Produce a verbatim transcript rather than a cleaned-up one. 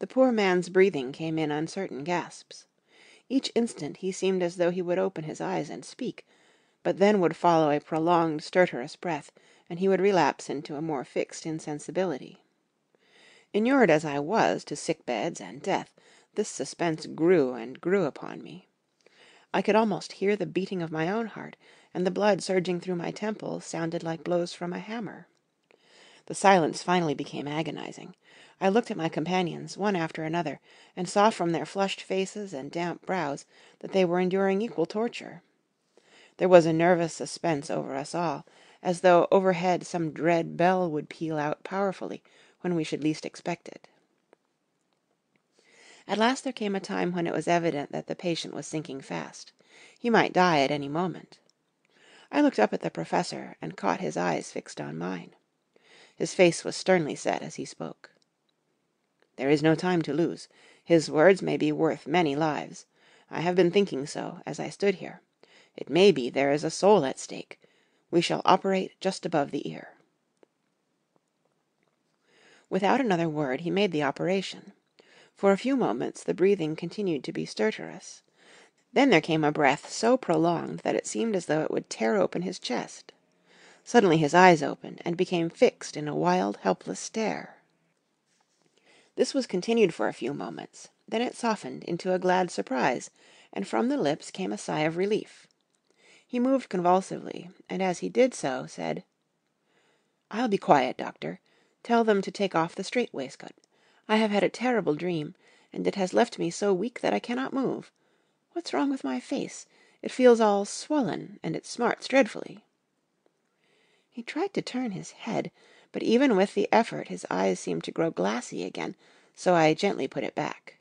The poor man's breathing came in uncertain gasps. Each instant he seemed as though he would open his eyes and speak, but then would follow a prolonged stertorous breath, and he would relapse into a more fixed insensibility. Inured as I was to sick-beds and death, this suspense grew and grew upon me. I could almost hear the beating of my own heart, and the blood surging through my temples sounded like blows from a hammer. The silence finally became agonizing. I looked at my companions, one after another, and saw from their flushed faces and damp brows that they were enduring equal torture. There was a nervous suspense over us all, as though overhead some dread bell would peal out powerfully when we should least expect it. At last there came a time when it was evident that the patient was sinking fast. He might die at any moment. I looked up at the professor, and caught his eyes fixed on mine. His face was sternly set as he spoke. "There is no time to lose. His words may be worth many lives. I have been thinking so as I stood here. It may be there is a soul at stake. We shall operate just above the ear." Without another word he made the operation. For a few moments the breathing continued to be stertorous. Then there came a breath so prolonged that it seemed as though it would tear open his chest. Suddenly his eyes opened, and became fixed in a wild, helpless stare. This was continued for a few moments, then it softened into a glad surprise, and from the lips came a sigh of relief. He moved convulsively, and as he did so, said, "I'll be quiet, doctor. Tell them to take off the strait-waistcoat. I have had a terrible dream, and it has left me so weak that I cannot move. What's wrong with my face? It feels all swollen, and it smarts dreadfully." He tried to turn his head, but even with the effort his eyes seemed to grow glassy again, so I gently put it back.